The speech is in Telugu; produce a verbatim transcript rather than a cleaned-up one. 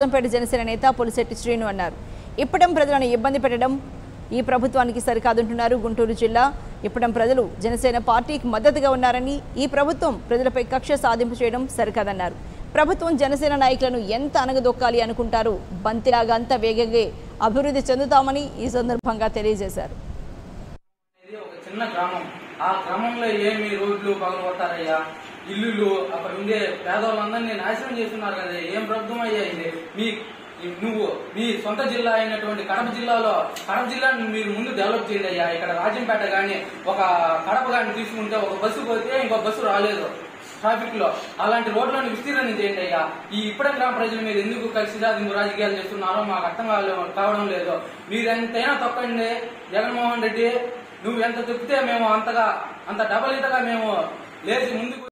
जनसेन नेता पोलिसेट्टी श्रीनु अन्नारु इप्पटं प्रजलनु इब्बंदी पेट्टडं ई प्रभुत्वानिकी सरिकादंటున్నారు गुंटूरु जिल्ला इप्पटं प्रजलु जनसेन पार्टीकी मद्दतुगा उन्नारनि ई प्रभुत्వం ప్రజలపై కక్ష సాధింపు చేయడం సరికాదన్నారు ప్రభుత్వం జనసేన నాయకులను ఎంత అనగదొక్కాలి అనుకుంటారు బంతిలాగా అంత వేగంగా అభివృద్ధి చెందుతామని ఈ సందర్భంగా తెలియజేశారు ఇది ఒక చిన్న గ్రామం ఆ గ్రామంలో ఏమీ రోడ్లు పగలగొట్టారయ్యా ఇల్లులు అక్కడ ఉండే పేదవాళ్ళందరినీ నాశనం చేస్తున్నారు కదా ఏం ప్రభుత్వం అయ్యా ఇది మీ నువ్వు మీ సొంత జిల్లా అయినటువంటి కడప జిల్లాలో కడప జిల్లాను మీరు ముందు డెవలప్ చేయండి అయ్యా ఇక్కడ రాజంపేట కానీ ఒక కడప కానీ తీసుకుంటే ఒక బస్సు పోతే ఇంకో బస్సు రాలేదు ట్రాఫిక్ లో అలాంటి రోడ్లను విస్తీర్ణం చేయండి అయ్యా ఈ ఇప్పుడే గ్రామ ప్రజలు మీరు ఎందుకు కలిసి రాజు రాజకీయాలు చేస్తున్నారో మాకు అర్థం కావడం లేదు మీరెంతైనా తప్పండి జగన్మోహన్ రెడ్డి నువ్వు ఎంత తప్పితే మేము అంతగా అంత డబల్ ఇంతగా మేము లేచి ముందుకు